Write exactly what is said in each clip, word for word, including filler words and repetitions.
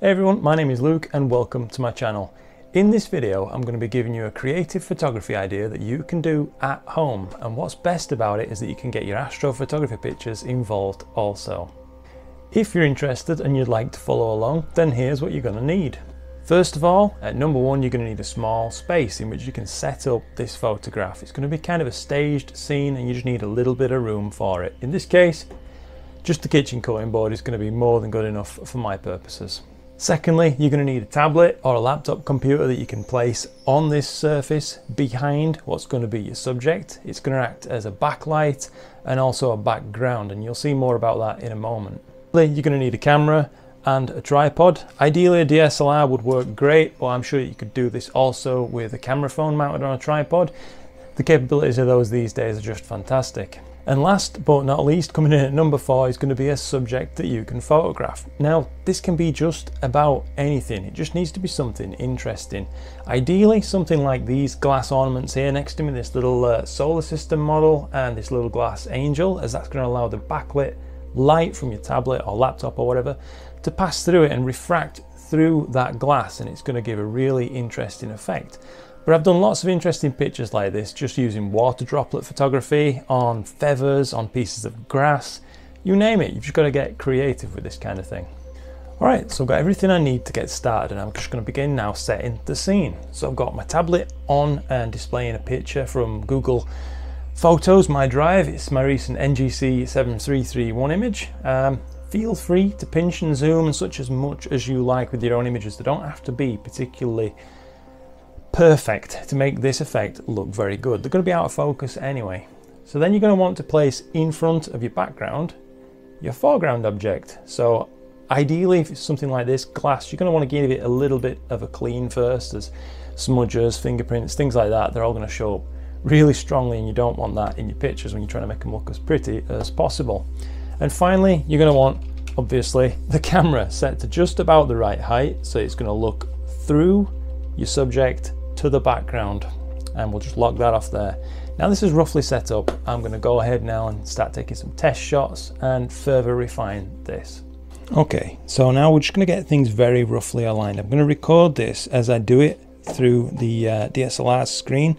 Hey everyone, my name is Luke and welcome to my channel. In this video I'm going to be giving you a creative photography idea that you can do at home, and what's best about it is that you can get your astrophotography pictures involved also. If you're interested and you'd like to follow along, then here's what you're going to need. First of all, at number one, you're going to need a small space in which you can set up this photograph. It's going to be kind of a staged scene and you just need a little bit of room for it. In this case, just the kitchen cutting board is going to be more than good enough for my purposes. Secondly, you're going to need a tablet or a laptop computer that you can place on this surface behind what's going to be your subject. It's going to act as a backlight and also a background, and you'll see more about that in a moment. Thirdly, you're going to need a camera and a tripod. Ideally a D S L R would work great, but I'm sure you could do this also with a camera phone mounted on a tripod. The capabilities of those these days are just fantastic. And last but not least, coming in at number four is going to be a subject that you can photograph. Now, this can be just about anything. It just needs to be something interesting. Ideally, something like these glass ornaments here next to me, this little uh, solar system model and this little glass angel, as that's going to allow the backlit light from your tablet or laptop or whatever to pass through it and refract through that glass, and it's going to give a really interesting effect. But I've done lots of interesting pictures like this just using water droplet photography, on feathers, on pieces of grass, you name it. You've just got to get creative with this kind of thing. Alright, so I've got everything I need to get started, and I'm just going to begin now setting the scene. So I've got my tablet on and displaying a picture from Google Photos, my drive. It's my recent N G C seven three three one image. Um, feel free to pinch and zoom and such as much as you like with your own images. They don't have to be particularly perfect to make this effect look very good. They're going to be out of focus anyway. So then you're going to want to place in front of your background your foreground object. So ideally, if it's something like this glass, you're going to want to give it a little bit of a clean first, as smudges, fingerprints, things like that, they're all going to show up really strongly, and you don't want that in your pictures when you're trying to make them look as pretty as possible. And finally, you're going to want, obviously, the camera set to just about the right height, so it's going to look through your subject to the background, and we'll just lock that off there. Now this is roughly set up. I'm going to go ahead now and start taking some test shots and further refine this. Okay, so now we're just going to get things very roughly aligned. I'm going to record this as I do it through the uh, D S L R screen.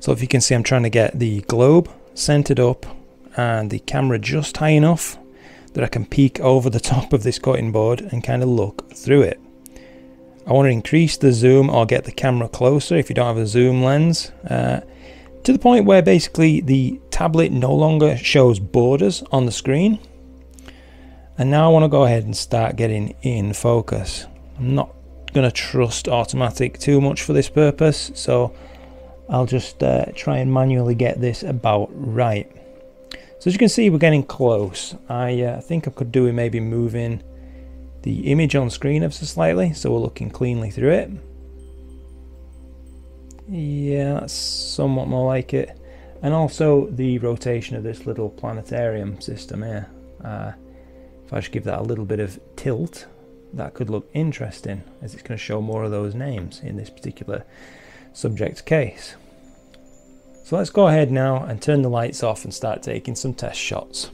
So if you can see, I'm trying to get the globe centered up and the camera just high enough that I can peek over the top of this cutting board and kind of look through it. I want to increase the zoom or get the camera closer if you don't have a zoom lens, uh, to the point where basically the tablet no longer shows borders on the screen. And now I want to go ahead and start getting in focus. I'm not going to trust automatic too much for this purpose, so I'll just uh, try and manually get this about right. So as you can see, we're getting close. I uh, think I could do it maybe moving the image on screen ever so slightly, so we're looking cleanly through it. Yeah, that's somewhat more like it. And also the rotation of this little planetarium system here. Uh, if I just give that a little bit of tilt, that could look interesting, as it's going to show more of those names in this particular subject case. So let's go ahead now and turn the lights off and start taking some test shots.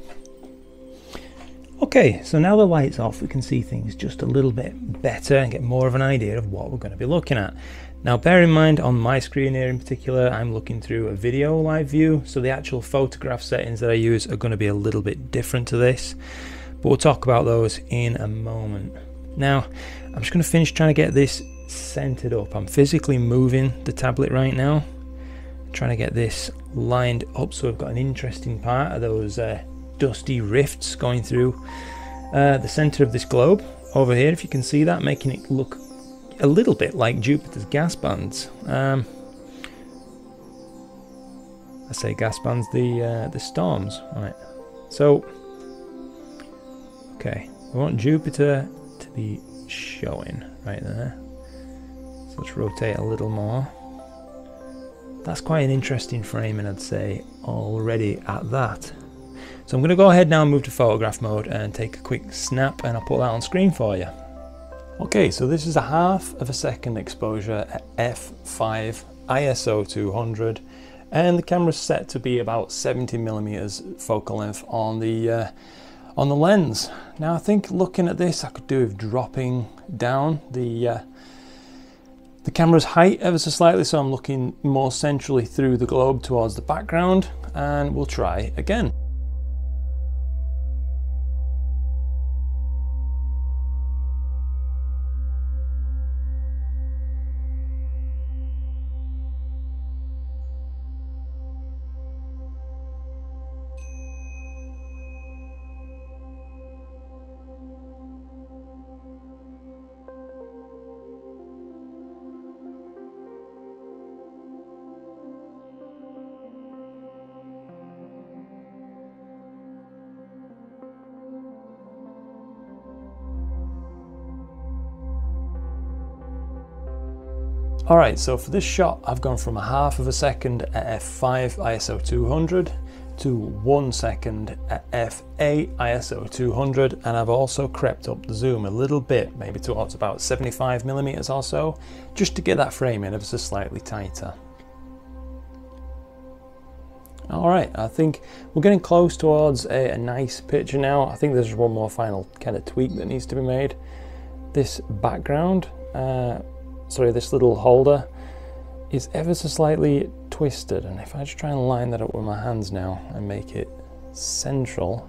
Okay, so now the light's off, we can see things just a little bit better and get more of an idea of what we're going to be looking at. Now bear in mind, on my screen here in particular, I'm looking through a video live view, so the actual photograph settings that I use are going to be a little bit different to this, but we'll talk about those in a moment. Now I'm just going to finish trying to get this centered up. I'm physically moving the tablet right now, trying to get this lined up so I've got an interesting part of those uh, dusty rifts going through uh, the center of this globe over here, if you can see that, making it look a little bit like Jupiter's gas bands. Um, I say gas bands, the uh, the storms. All right. So, okay, we want Jupiter to be showing right there. So let's rotate a little more. That's quite an interesting framing, I'd say, already at that. So I'm going to go ahead now and move to photograph mode and take a quick snap, and I'll put that on screen for you. Okay, so this is a half of a second exposure at f five, I S O two hundred, and the camera's set to be about seventy millimeters focal length on the uh, on the lens. Now I think looking at this I could do with dropping down the uh, the camera's height ever so slightly, so I'm looking more centrally through the globe towards the background, and we'll try again. Alright, so for this shot I've gone from a half of a second at f five I S O two hundred to one second at f eight I S O two hundred, and I've also crept up the zoom a little bit, maybe towards about seventy-five millimeters or so, just to get that frame in ever so slightly tighter. Alright, I think we're getting close towards a, a nice picture now. I think there's one more final kind of tweak that needs to be made. This background, uh, sorry, this little holder is ever so slightly twisted, and if I just try and line that up with my hands now and make it central,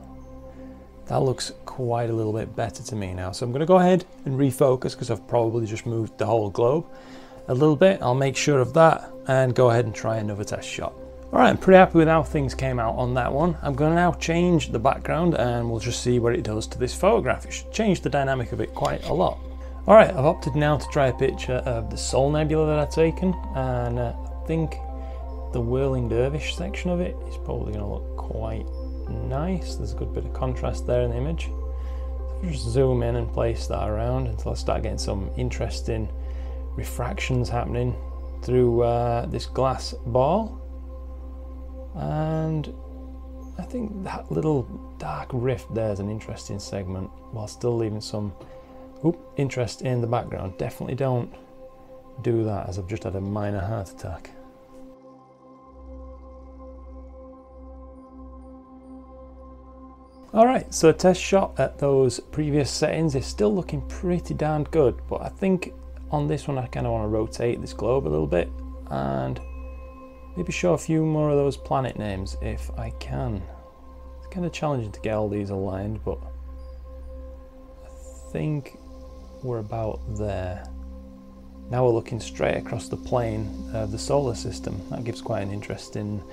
that looks quite a little bit better to me now. So I'm going to go ahead and refocus, because I've probably just moved the whole globe a little bit. I'll make sure of that and go ahead and try another test shot. All right, I'm pretty happy with how things came out on that one. I'm going to now change the background and we'll just see what it does to this photograph. It should change the dynamic of it quite a lot. Alright, I've opted now to try a picture of the Soul Nebula that I've taken, and uh, I think the Whirling Dervish section of it is probably going to look quite nice. There's a good bit of contrast there in the image. So I'll just zoom in and place that around until I start getting some interesting refractions happening through uh, this glass ball. And I think that little dark rift there is an interesting segment, while still leaving some Oop, interest in the background. Definitely don't do that, as I've just had a minor heart attack. Alright, so a test shot at those previous settings is still looking pretty darn good, but I think on this one I kind of want to rotate this globe a little bit and maybe show a few more of those planet names if I can. It's kind of challenging to get all these aligned, but I think we're about there. Now we're looking straight across the plane of the solar system. That gives quite an interesting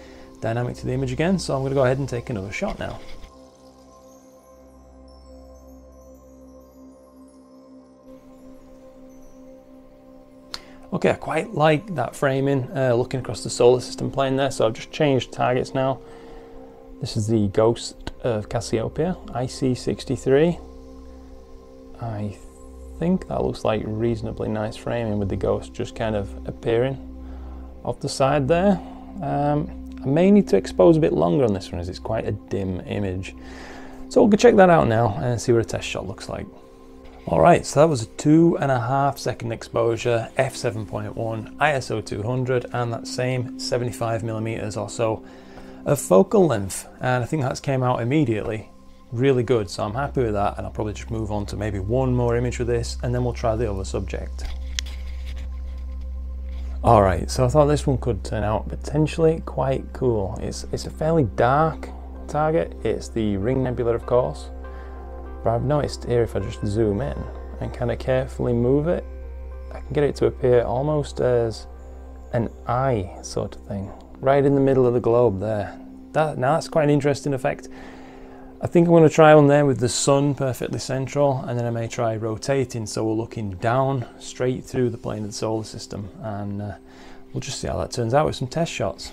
dynamic to the image again, so I'm going to go ahead and take another shot now. Okay, I quite like that framing, uh, looking across the solar system plane there, so I've just changed targets now. This is the Ghost of Cassiopeia, I C sixty-three. I think that looks like reasonably nice framing with the ghost just kind of appearing off the side there. Um, I may need to expose a bit longer on this one, as it's quite a dim image. So we'll go check that out now and see what a test shot looks like. Alright, so that was a two and a half second exposure, f seven point one, I S O two hundred, and that same seventy-five millimeters or so of focal length. And I think that's came out immediately. Really good, so I'm happy with that, and I'll probably just move on to maybe one more image with this and then we'll try the other subject. Alright, so I thought this one could turn out potentially quite cool. It's, it's a fairly dark target, it's the Ring Nebula of course, but I've noticed here if I just zoom in and kind of carefully move it, I can get it to appear almost as an eye sort of thing, right in the middle of the globe there. That, now that's quite an interesting effect. I think I'm going to try one there with the sun perfectly central, and then I may try rotating so we're looking down straight through the plane of the solar system, and uh, we'll just see how that turns out with some test shots.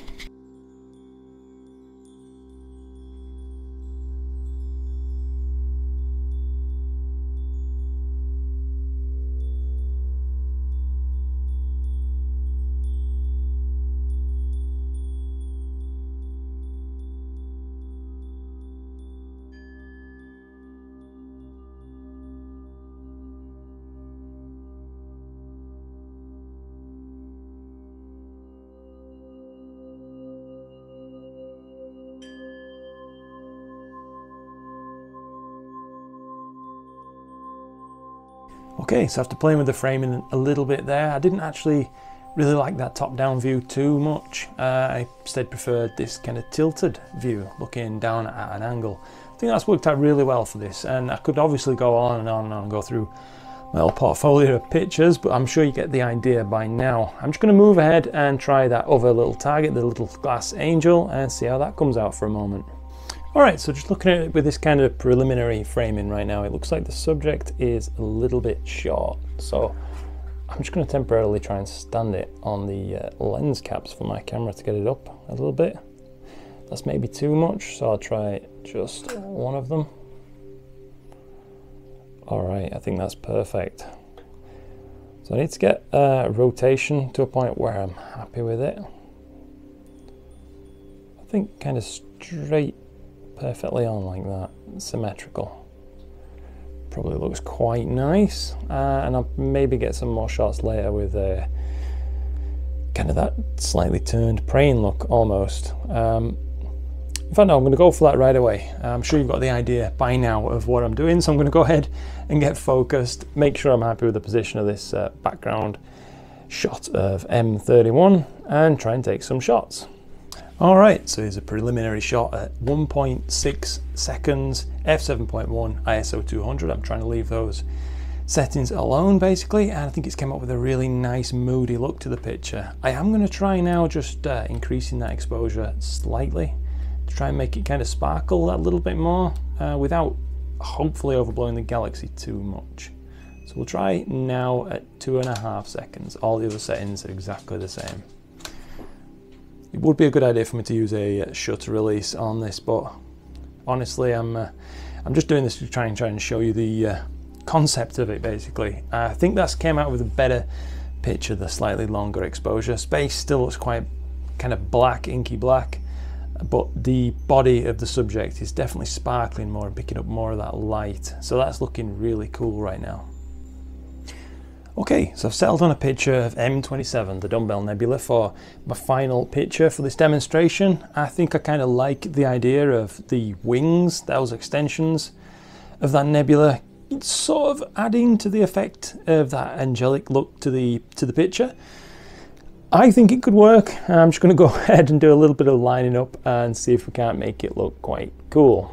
Okay, so after playing with the framing a little bit there, I didn't actually really like that top-down view too much. Uh, I instead preferred this kind of tilted view, looking down at an angle. I think that's worked out really well for this, and I could obviously go on and on and on and go through my little portfolio of pictures, but I'm sure you get the idea by now. I'm just going to move ahead and try that other little target, the little glass angel, and see how that comes out for a moment. Alright, so just looking at it with this kind of preliminary framing right now, it looks like the subject is a little bit short, so I'm just going to temporarily try and stand it on the uh, lens caps for my camera to get it up a little bit. That's maybe too much, so I'll try just one of them. Alright, I think that's perfect. So I need to get uh, rotation to a point where I'm happy with it. I think kind of straight perfectly on like that, symmetrical. Probably looks quite nice, uh, and I'll maybe get some more shots later with uh, kind of that slightly turned praying look almost. Um, in fact, no, I'm going to go for that right away. I'm sure you've got the idea by now of what I'm doing, so I'm going to go ahead and get focused, make sure I'm happy with the position of this uh, background shot of M thirty-one, and try and take some shots. Alright, so here's a preliminary shot at one point six seconds, f seven point one, I S O two hundred. I'm trying to leave those settings alone basically, and I think it's came up with a really nice moody look to the picture. I am going to try now just uh, increasing that exposure slightly to try and make it kind of sparkle a little bit more uh, without hopefully overblowing the galaxy too much. So we'll try now at two and a half seconds. All the other settings are exactly the same. It would be a good idea for me to use a shutter release on this, but honestly, I'm uh, I'm just doing this to try and try and show you the uh, concept of it. Basically, I think that's came out with a better picture, the slightly longer exposure. Space still looks quite kind of black, inky black, but the body of the subject is definitely sparkling more and picking up more of that light. So that's looking really cool right now. Okay, so I've settled on a picture of M twenty-seven, the Dumbbell Nebula, for my final picture for this demonstration. I think I kind of like the idea of the wings, those extensions of that nebula. It's sort of adding to the effect of that angelic look to the, to the picture. I think it could work. I'm just going to go ahead and do a little bit of lining up and see if we can't make it look quite cool.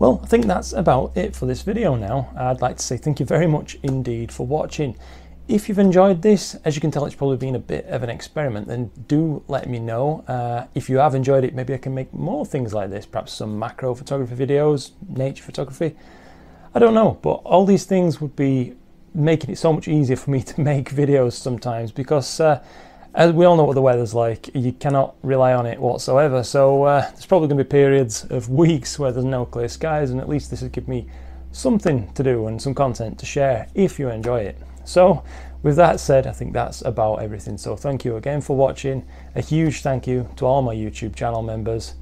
Well, I think that's about it for this video now. I'd like to say thank you very much indeed for watching. If you've enjoyed this, as you can tell it's probably been a bit of an experiment, then do let me know. Uh, if you have enjoyed it, maybe I can make more things like this, perhaps some macro photography videos, nature photography, I don't know. But all these things would be making it so much easier for me to make videos sometimes, because uh, as we all know what the weather's like, you cannot rely on it whatsoever, so uh, there's probably going to be periods of weeks where there's no clear skies, and at least this would give me something to do and some content to share if you enjoy it. So with that said, I think that's about everything, so thank you again for watching, a huge thank you to all my YouTube channel members,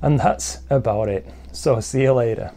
and that's about it, so see you later.